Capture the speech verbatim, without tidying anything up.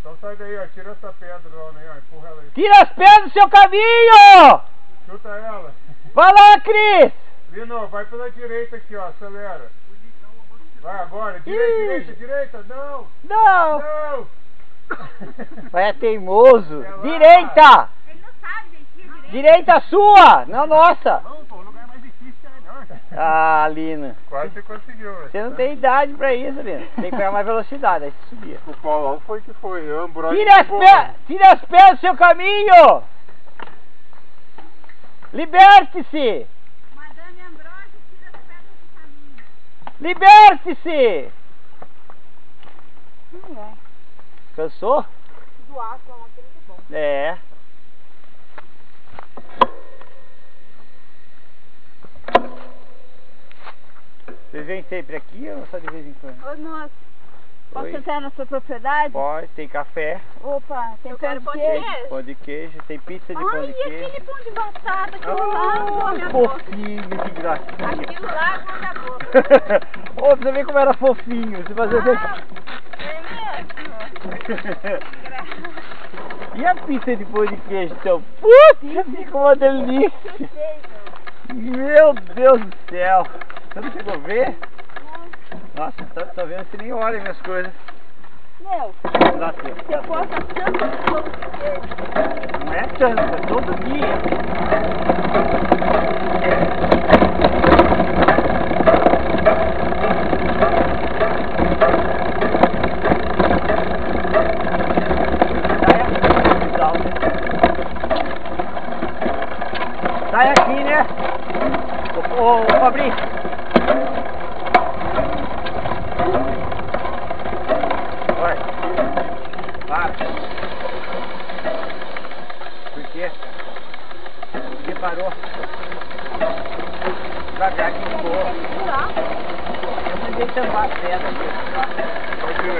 Então sai daí, ó. Tira essa pedra, ó, né? Ó, empurra ela aí. Tira as pedras do seu caminho! Chuta ela. Vai lá, Cris! Lino, vai pela direita aqui, ó. Acelera. Vai agora. Direita, Ih. direita, direita. Não! Não! Não! É teimoso. É direita! Ele não sabe, gente. Direita. Direita sua, não nossa. Não, pô. O lugar mais difícil é melhor. Ah, Lino. Quase você conseguiu. Você né? não tem idade pra isso, Lino. Tem que pegar mais velocidade. Aí você subia. O Paulão foi que foi. Tira as, pé, tira as pés do seu caminho! Liberte-se! Madame Ambrosio, tira as pedras do caminho. Liberte-se! Não é. Cansou? Do água é muito bom. É. Vocês vêm sempre aqui ou só de vez em quando? Ô, nossa. Posso entrar na sua propriedade? Pode, tem café. Opa, tem pão de, pão de queijo. Pão de queijo, tem pizza de Ai, pão de queijo. Ai, e aquele pão de batata, aquilo oh, lá gorda a boca. Fofinho, que gracinha. Aquilo lá gorda a boca. Ô, oh, você vê como era fofinho. Você fazia... Ah, é mesmo. E a pizza de pão de queijo, então? Putz, ficou uma delícia. Meu Deus do céu. Você não chegou a ver? Nossa, tá, tá vendo? Você nem olha minhas coisas. Meu, eu gosto tanto de todo dia. Não é tanto, é todo dia. Sai aqui, né? Ô, Fabrício. Vai pegar aqui de boa. Eu mandei tampar a pedra.